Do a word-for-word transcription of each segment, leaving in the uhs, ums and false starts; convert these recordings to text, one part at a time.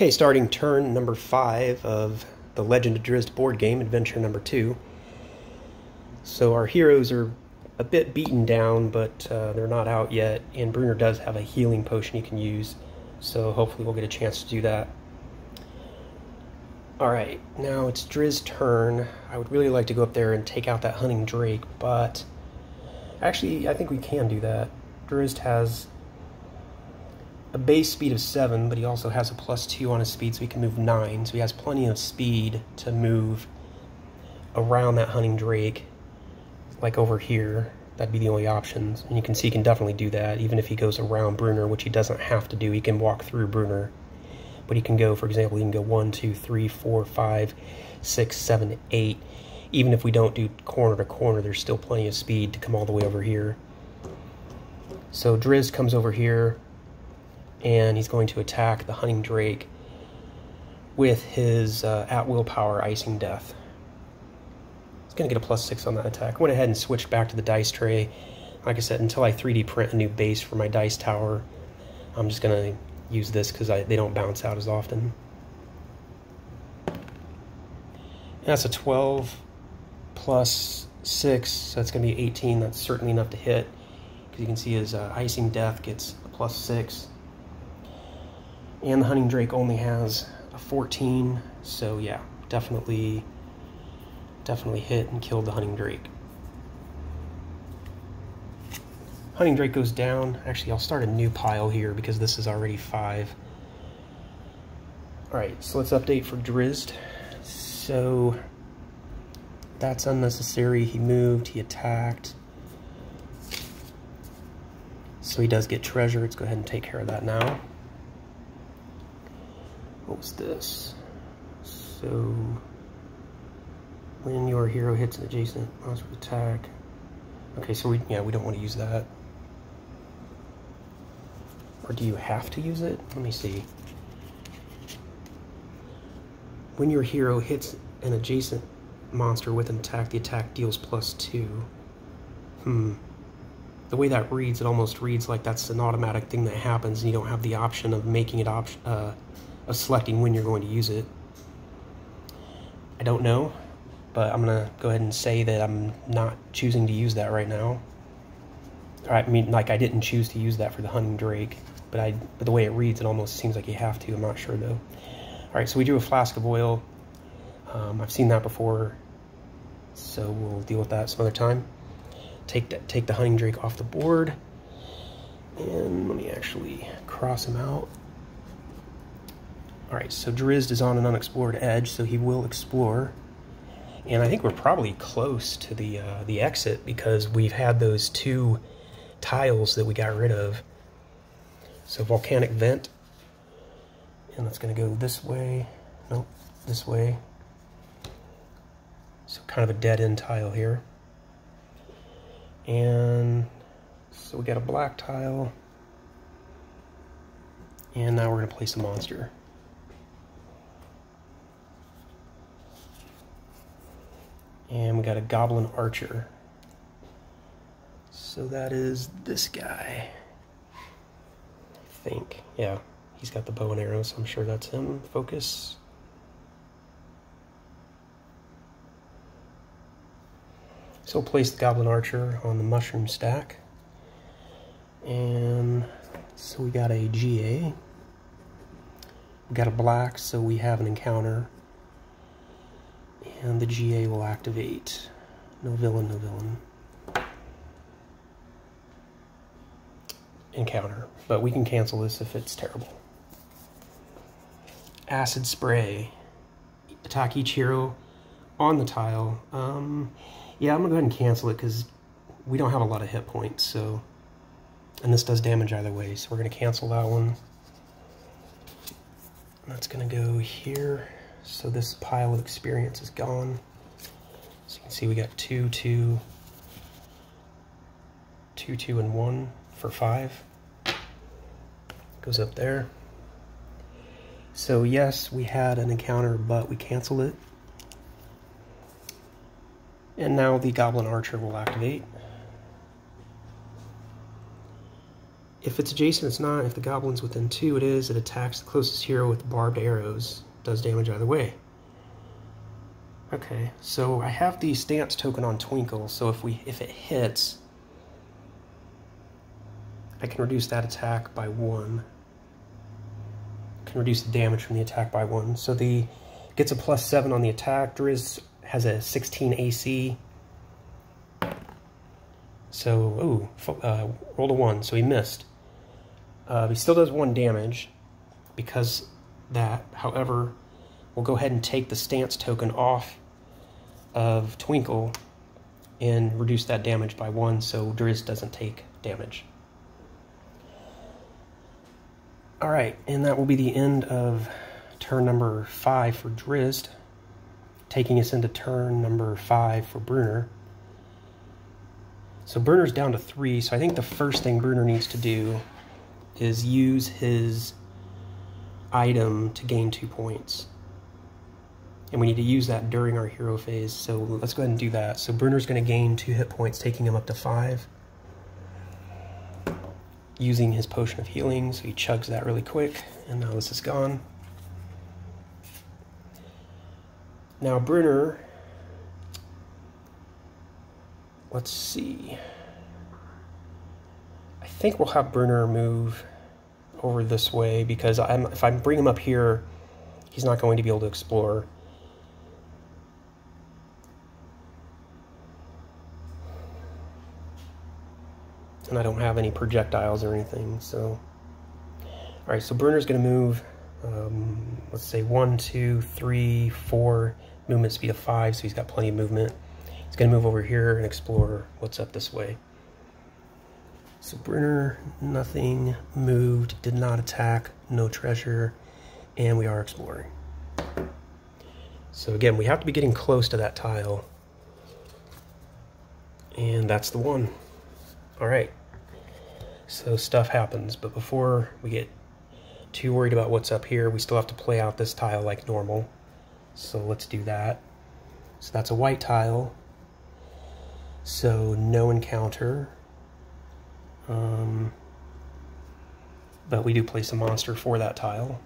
Okay, starting turn number five of the Legend of Drizzt board game, adventure number two. So our heroes are a bit beaten down, but uh, they're not out yet, and Bruner does have a healing potion he can use, so hopefully we'll get a chance to do that. Alright, now it's Drizzt's turn. I would really like to go up there and take out that Hunting Drake, but actually I think we can do that. Drizzt has a base speed of seven, but he also has a plus two on his speed, so he can move nine, so he has plenty of speed to move around that Hunting Drake, like over here. That'd be the only options, and you can see he can definitely do that, even if he goes around Bruner, which he doesn't have to do. He can walk through Bruner, but he can go, for example, he can go one, two, three, four, five, six, seven, eight. Even if we don't do corner to corner, there's still plenty of speed to come all the way over here. So Drizzt comes over here, and he's going to attack the Hunting Drake with his uh, at-will power, Icing Death. He's going to get a plus six on that attack. I went ahead and switched back to the dice tray. Like I said, until I three D print a new base for my dice tower, I'm just going to use this because they don't bounce out as often. And that's a twelve plus six, so that's going to be eighteen. That's certainly enough to hit, because you can see his uh, Icing Death gets a plus six. And the Hunting Drake only has a fourteen, so yeah, definitely, definitely hit and killed the Hunting Drake. Hunting Drake goes down. Actually, I'll start a new pile here because this is already five. Alright, so let's update for Drizzt. So, that's unnecessary. He moved, he attacked. So he does get treasure. Let's go ahead and take care of that now. What was this? So, when your hero hits an adjacent monster attack. Okay, so we, yeah, we don't want to use that. Or do you have to use it? Let me see. When your hero hits an adjacent monster with an attack, the attack deals plus two. Hmm. The way that reads, it almost reads like that's an automatic thing that happens, and you don't have the option of making it option. Uh, Of selecting when you're going to use it. I don't know, but I'm gonna go ahead and say that I'm not choosing to use that right now. Or I mean, like, I didn't choose to use that for the Hunting Drake, but I but the way it reads, it almost seems like you have to. I'm not sure though. All right, so we drew a flask of oil. Um, I've seen that before, so we'll deal with that some other time. Take that, take the Hunting Drake off the board, and let me actually cross him out. Alright, so Drizzt is on an unexplored edge, so he will explore. And I think we're probably close to the uh, the exit, because we've had those two tiles that we got rid of. So volcanic vent. And that's going to go this way. Nope, this way. So kind of a dead-end tile here. And so we got a black tile. And now we're going to place a monster. And we got a goblin archer. So that is this guy, I think. Yeah, he's got the bow and arrow, so I'm sure that's him. Focus. So we'll place the goblin archer on the mushroom stack. And so we got a G A. We got a black, so we have an encounter. And the G A will activate. No villain, no villain. Encounter. But we can cancel this if it's terrible. Acid spray. Attack each hero on the tile. Um, yeah, I'm going to go ahead and cancel it because we don't have a lot of hit points. So, and this does damage either way. So we're going to cancel that one. That's going to go here. So this pile of experience is gone. So you can see we got two, two, two, two, and one for five. Goes up there. So yes, we had an encounter, but we canceled it. And now the Goblin Archer will activate. If it's adjacent, it's not. If the goblin's within two, it is. It attacks the closest hero with barbed arrows. Does damage either way. Okay, so I have the stance token on Twinkle, so if we if it hits, I can reduce that attack by one. Can reduce the damage from the attack by one. So the gets a plus seven on the attack. Drizzt has a sixteen A C. So, ooh, uh, rolled a one, so he missed. Uh, he still does one damage because that. However, we'll go ahead and take the stance token off of Twinkle and reduce that damage by one, so Drizzt doesn't take damage. All right, and that will be the end of turn number five for Drizzt, taking us into turn number five for Brunner. So Brunner's down to three, so I think the first thing Brunner needs to do is use his item to gain two points. And we need to use that during our hero phase, so let's go ahead and do that. So Brunner's going to gain two hit points, taking him up to five. Using his potion of healing, so he chugs that really quick, and now this is gone. Now Brunner... Let's see. I think we'll have Brunner move over this way because I'm, if I bring him up here, he's not going to be able to explore. And I don't have any projectiles or anything, so. All right, so Brunner's gonna move, um, let's say one, two, three, four, movement speed of five, so he's got plenty of movement. It's going to move over here and explore what's up this way. So Brunner, nothing, moved, did not attack, no treasure, and we are exploring. So again, we have to be getting close to that tile. And that's the one. All right. So stuff happens, but before we get too worried about what's up here, we still have to play out this tile like normal. So let's do that. So that's a white tile. So no encounter, um, but we do place a monster for that tile.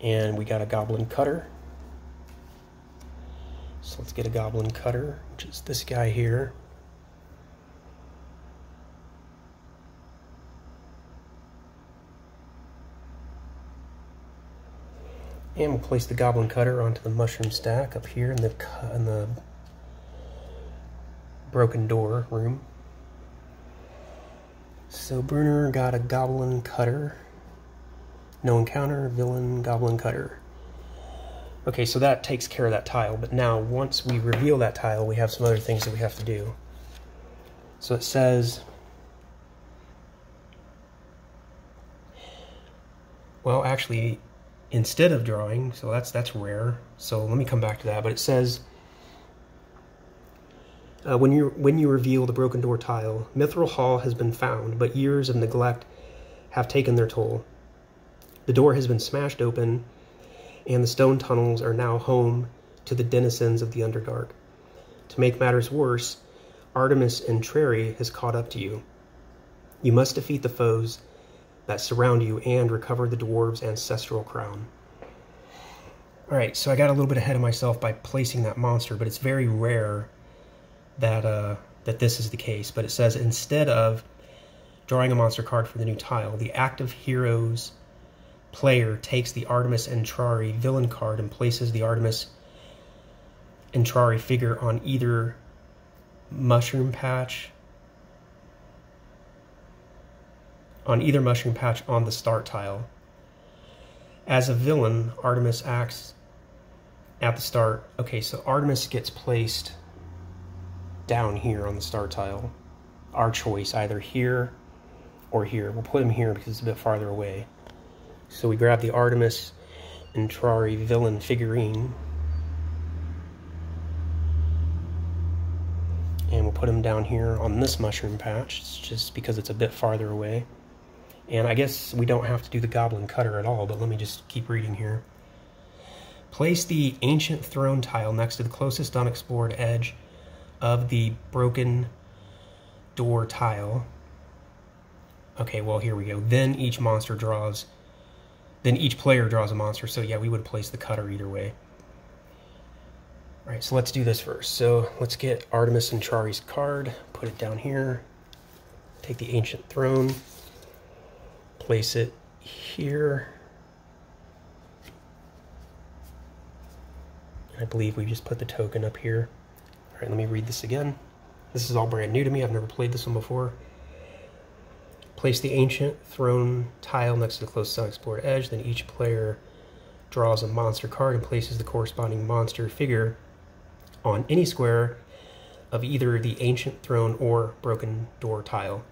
And we got a goblin cutter. So let's get a goblin cutter, which is this guy here. And we'll place the goblin cutter onto the mushroom stack up here in the, in the broken door room. So Brunner got a goblin cutter. No encounter, villain, goblin cutter. Okay, so that takes care of that tile, but now once we reveal that tile, we have some other things that we have to do. So it says... Well, actually... Instead of drawing, so that's that's rare. So let me come back to that. But it says uh, when you when you reveal the broken door tile, Mithril Hall has been found, but years of neglect have taken their toll. The door has been smashed open, and the stone tunnels are now home to the denizens of the Underdark. To make matters worse, Artemis Entreri has caught up to you. You must defeat the foes that surround you and recover the dwarves' ancestral crown. All right, so I got a little bit ahead of myself by placing that monster, but it's very rare that uh, that this is the case. But it says instead of drawing a monster card for the new tile, the active hero's player takes the Artemis Entreri villain card and places the Artemis Entreri figure on either mushroom patch. on either mushroom patch on the start tile. As a villain, Artemis acts at the start. Okay, so Artemis gets placed down here on the start tile. Our choice, either here or here. We'll put him here because it's a bit farther away. So we grab the Artemis Entreri villain figurine. And we'll put him down here on this mushroom patch, it's just because it's a bit farther away. And I guess we don't have to do the goblin cutter at all, but let me just keep reading here. Place the ancient throne tile next to the closest unexplored edge of the broken door tile. Okay, well, here we go. Then each monster draws... Then each player draws a monster. So, yeah, we would place the cutter either way. All right, so let's do this first. So let's get Artemis Entreri's card. Put it down here. Take the Ancient Throne. Place it here. I believe we just put the token up here. All right, let me read this again. This is all brand new to me. I've never played this one before. Place the Ancient Throne tile next to the closest unexplored edge. Then each player draws a monster card and places the corresponding monster figure on any square of either the Ancient Throne or broken door tile.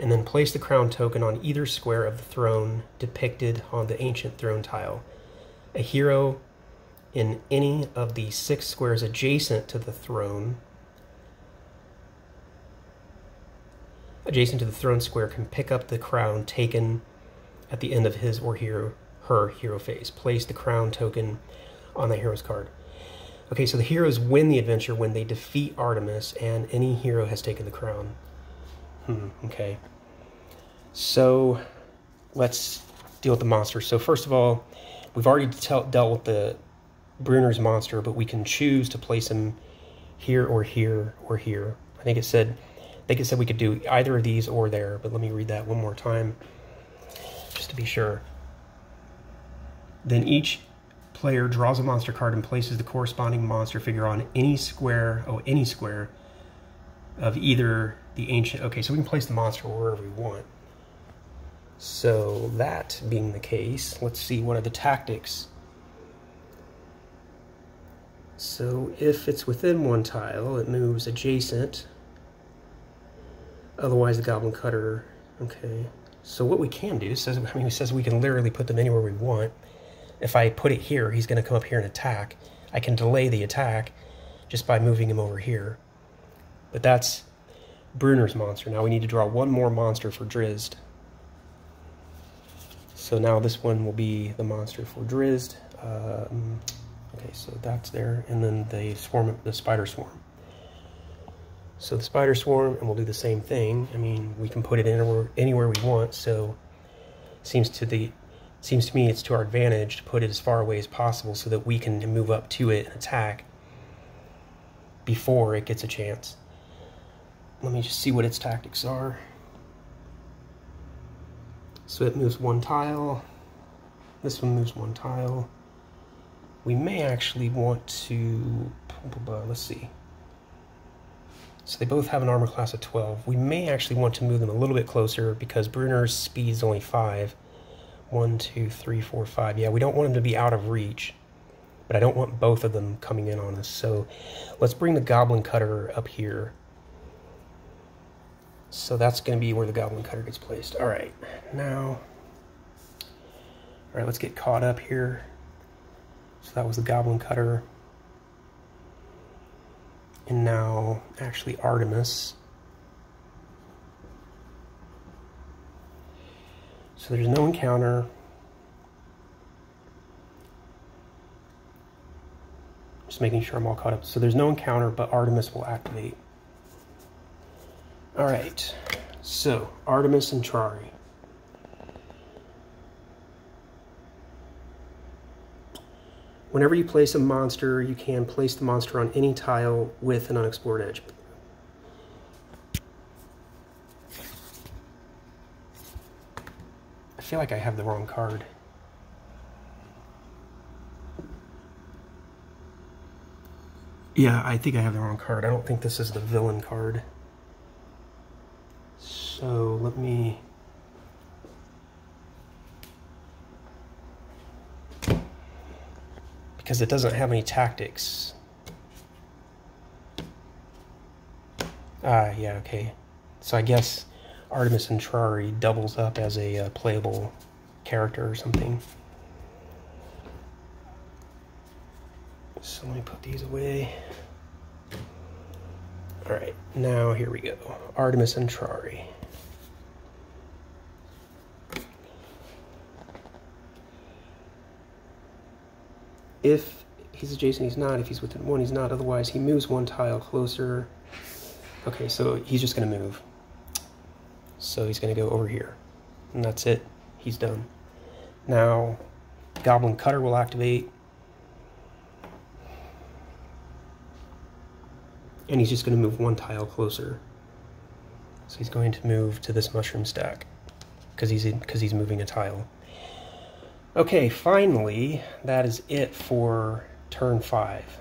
And then place the crown token on either square of the throne depicted on the Ancient Throne tile. A hero in any of the six squares adjacent to the throne adjacent to the throne square can pick up the crown taken at the end of his or hero, her hero phase. Place the crown token on the hero's card. Okay, so the heroes win the adventure when they defeat Artemis, and any hero has taken the crown. Hmm, okay. So, let's deal with the monsters. So first of all, we've already dealt with the Brunner's monster, but we can choose to place him here or here or here. I think it said, I think it said we could do either of these or there, but let me read that one more time just to be sure. Then each player draws a monster card and places the corresponding monster figure on any square, oh, any square of either the ancient, okay, so we can place the monster wherever we want. So that being the case, let's see what are the tactics. So if it's within one tile, it moves adjacent. Otherwise the goblin cutter, okay. So what we can do, says, I mean, it says we can literally put them anywhere we want. If I put it here, he's gonna come up here and attack. I can delay the attack just by moving him over here. But that's Brunner's monster. Now we need to draw one more monster for Drizzt. So now this one will be the monster for Drizzt. Um, okay, so that's there. And then the swarm, the spider swarm. So the spider swarm, and we'll do the same thing. I mean, we can put it anywhere, anywhere we want, so seems to the seems to me it's to our advantage to put it as far away as possible so that we can move up to it and attack before it gets a chance. Let me just see what its tactics are. So it moves one tile. This one moves one tile. We may actually want to, let's see. So they both have an armor class of twelve. We may actually want to move them a little bit closer because Brunner's speed is only five. One, two, three, four, five. Yeah, we don't want them to be out of reach, but I don't want both of them coming in on us. So let's bring the Goblin Cutter up here. So that's going to be where the Goblin Cutter gets placed. All right, now, all right, let's get caught up here. So that was the Goblin Cutter. And now, actually, Artemis. So there's no encounter. Just making sure I'm all caught up. So there's no encounter, but Artemis will activate. All right, so Artemis Entreri. Whenever you place a monster, you can place the monster on any tile with an unexplored edge. I feel like I have the wrong card. Yeah, I think I have the wrong card. I don't think this is the villain card. So let me, because it doesn't have any tactics. Ah, yeah, okay. So I guess Artemis Entreri doubles up as a uh, playable character or something. So let me put these away. All right, now here we go. Artemis Entreri. If he's adjacent, he's not. If he's within one, he's not. Otherwise, he moves one tile closer. Okay, so he's just going to move. So he's going to go over here. And that's it. He's done. Now, Goblin Cutter will activate. And he's just going to move one tile closer. So he's going to move to this mushroom stack. Because he's, he's moving a tile. Okay, finally, that is it for turn five.